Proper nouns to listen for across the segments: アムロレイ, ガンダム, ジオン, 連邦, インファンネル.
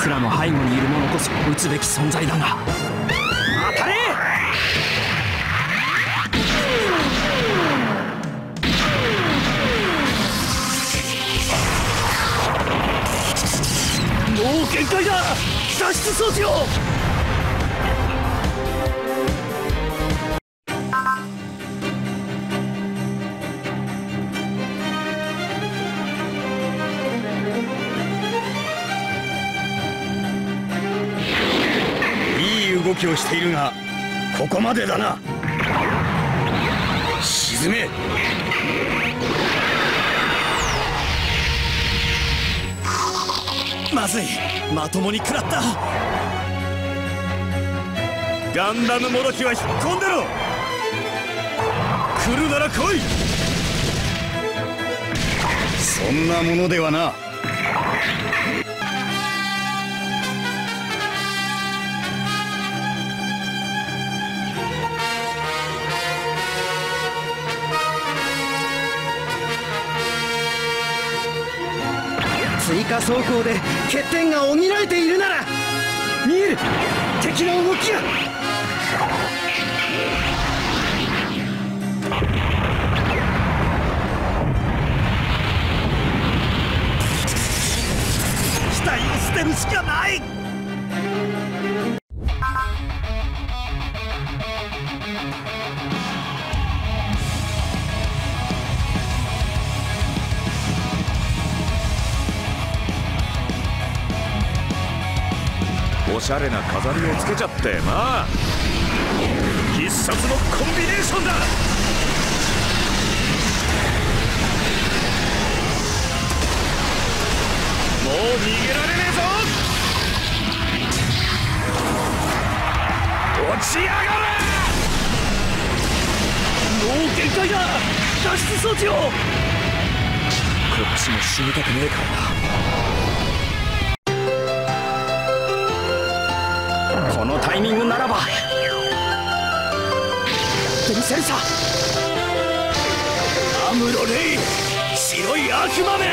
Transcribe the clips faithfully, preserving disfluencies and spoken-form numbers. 奴らの背後にいる者こそ撃つべき存在だが、当たれ！もう限界だ！脱出装置を！動きをしているが、ここまでだな。沈め。まずい、まともに食らった。ガンダムもろきは引っ込んでろ。来るなら来い。そんなものではな。追加走行で欠点が補えているなら見える敵の動きが。機体を捨てるしかない。おしゃれな飾りをつけちゃってまあ必殺のコンビネーションだ。もう逃げられねえぞ。落ち上がれ。もう限界だ。脱出装置を。こっちも死にたくねえからな。このタイミングならば電線車アムロレイ白い悪魔め。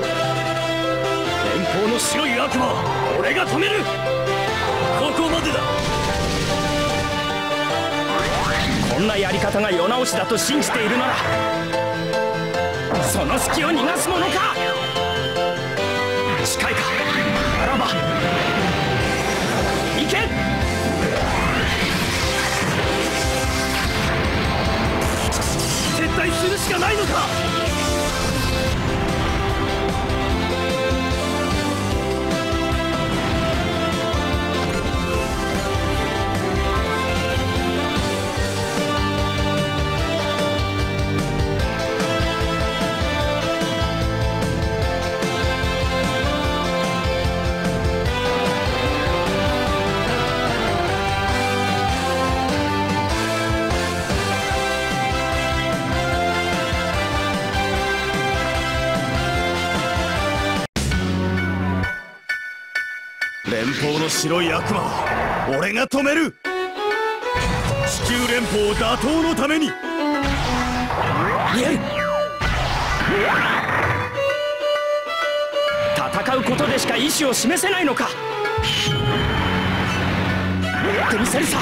連邦の白い悪魔俺が止める。ここまでだ。こんなやり方が世直しだと信じているならその隙を逃がすものか。近いかならば行け！撤退するしかないのか。白い悪魔を俺が止める。地球連邦打倒のために。戦うことでしか意思を示せないのか。やってみせるさ。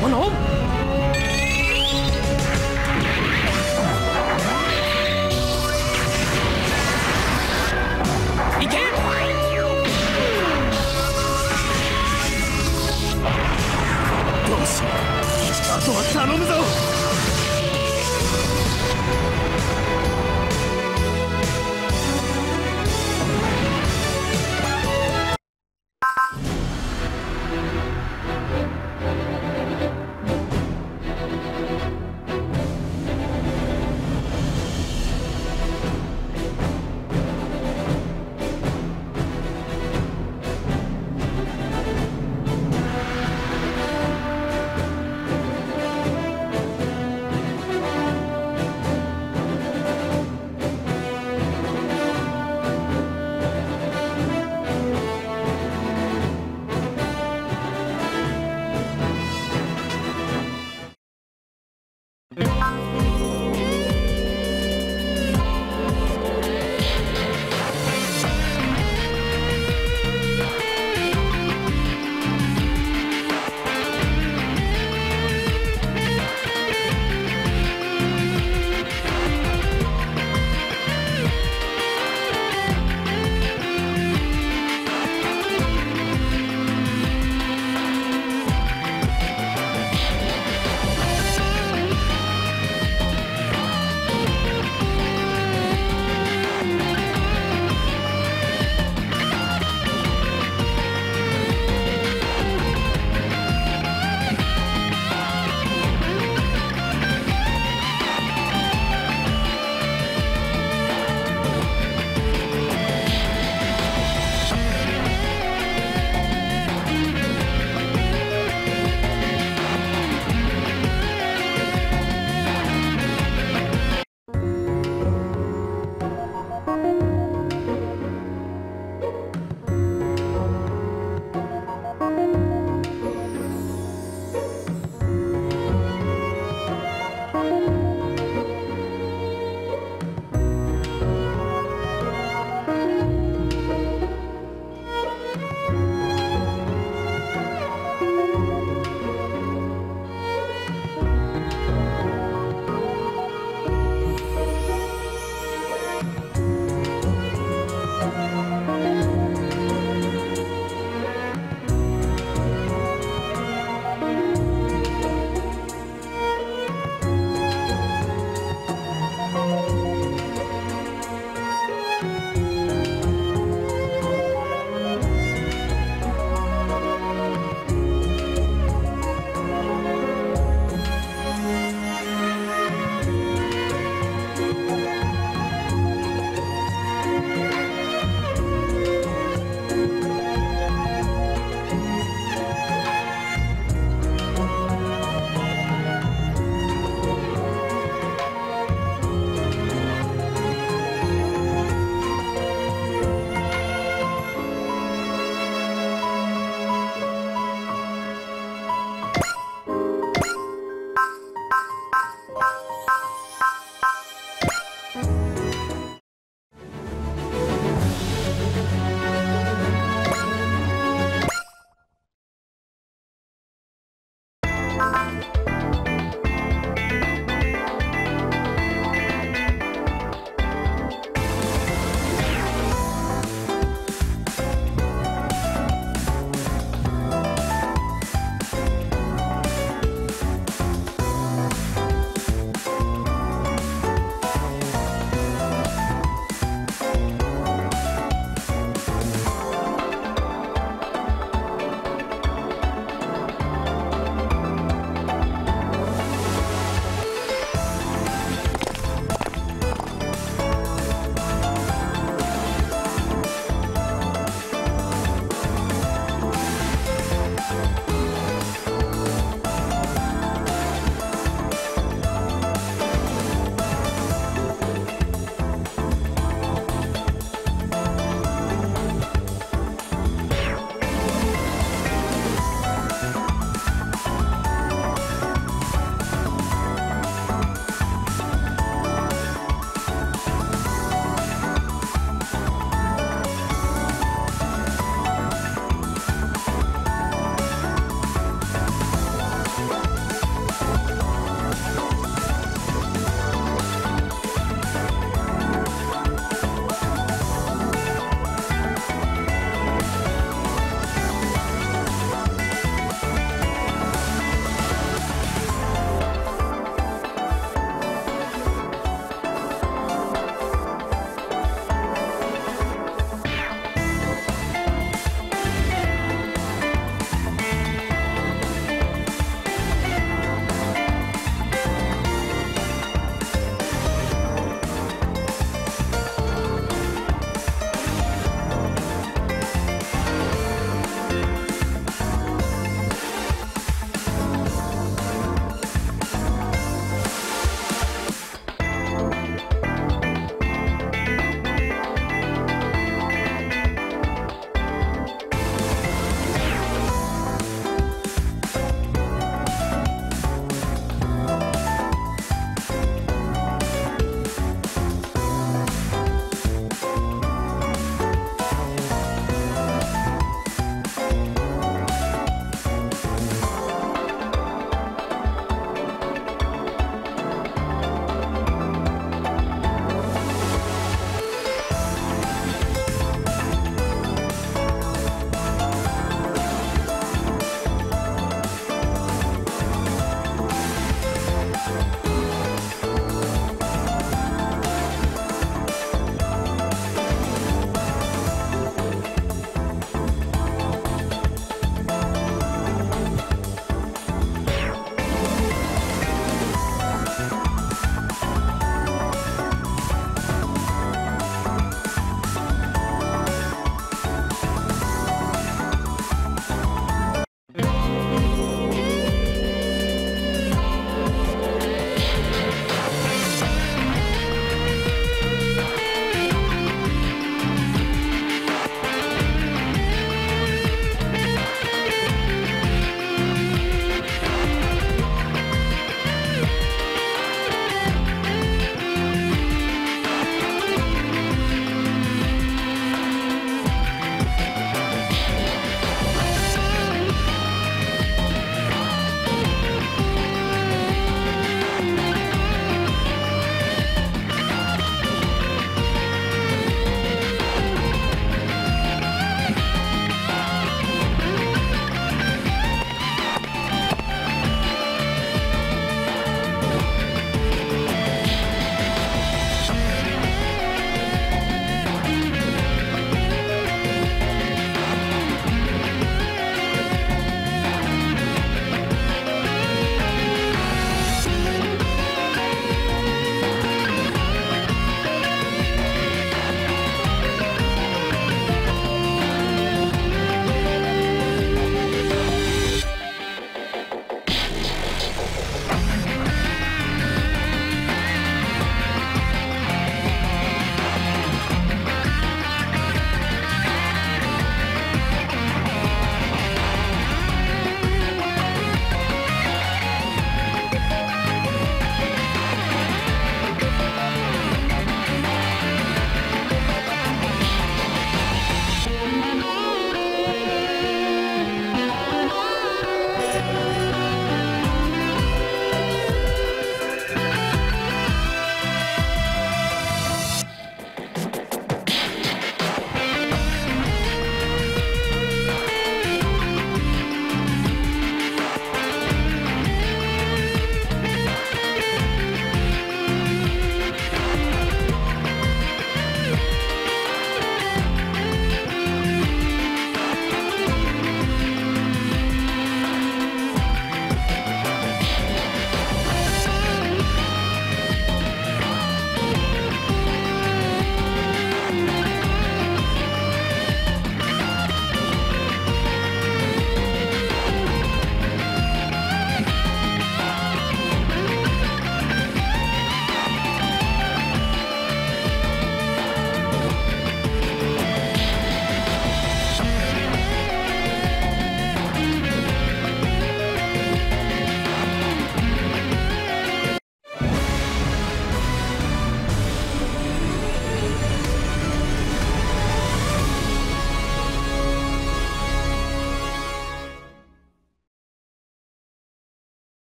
このあとは頼むぞ。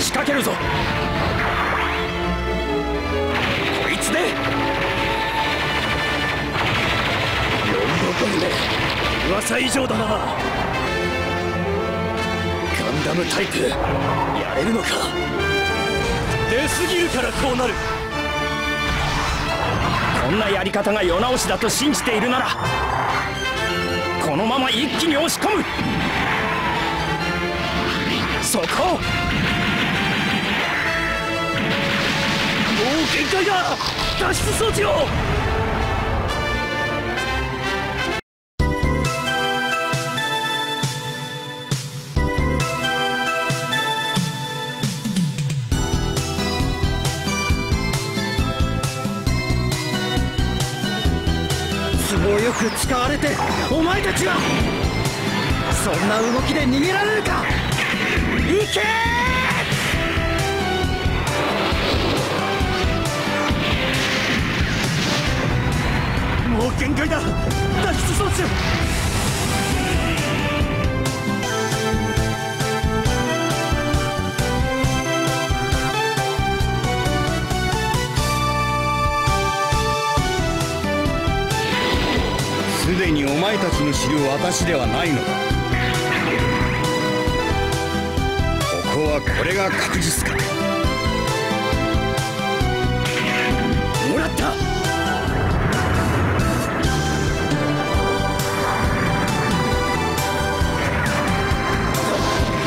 仕掛けるぞ。こいつでよんぶんの噂以上だな。ガンダムタイプやれるのか。出すぎるからこうなる。こんなやり方が世直しだと信じているなら、このまま一気に押し込む。そこもう限界だ。脱出装置を。よく使われてお前たちはそんな動きで逃げられるか。行けー。もう限界だ。脱出装置。すでにお前たちの知る私ではないのだ。ここはこれが確実か。もらった。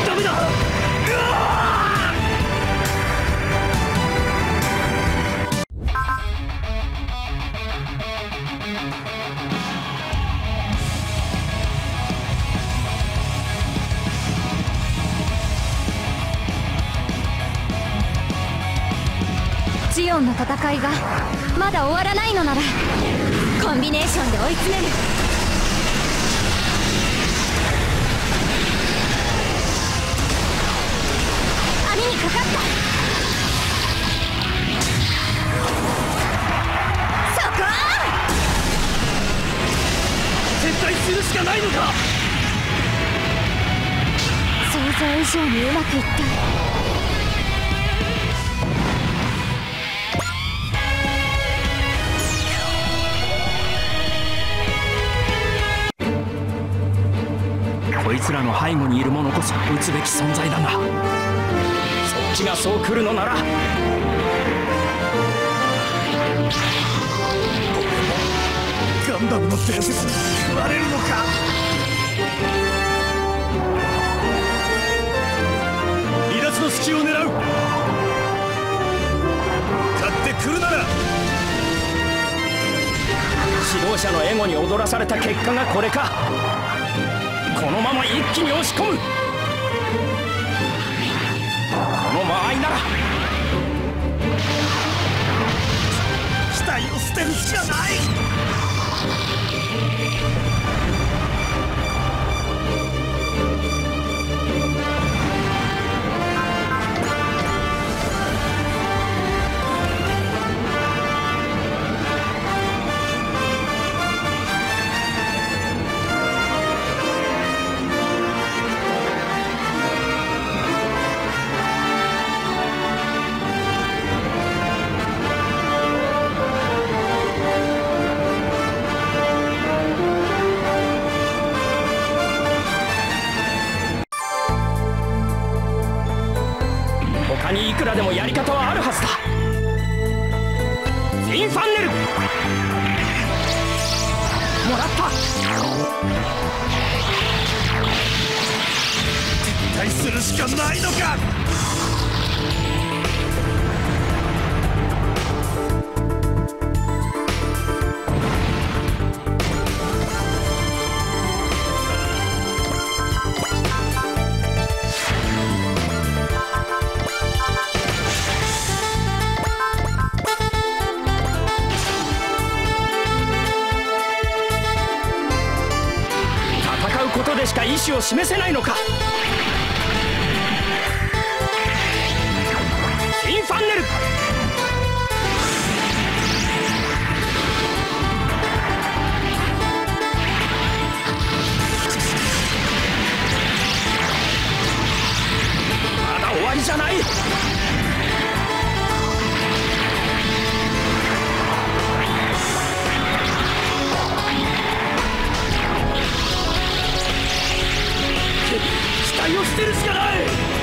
ダメだ。うわー。ジオンの戦いがまだ終わらないのなら、コンビネーションで追い詰める。網にかかった。そこ撤退するしかないのか。想像以上にうまくいった。こいつらの背後にいる者こそ撃つべき存在だが、そっちがそう来るのなら、ガンダムの伝説に食われるのか。離脱の隙を狙う。勝ってくるなら。指導者のエゴに踊らされた結果がこれか。このまま一気に押し込む。この間合いなら期待を捨てるしかない。いくらでもやり方はあるはずだ。インファンネルもらった。撤退するしかないのか。しか意思を示せないのか。インファンネルまだ終わりじゃない。対応してるしかない。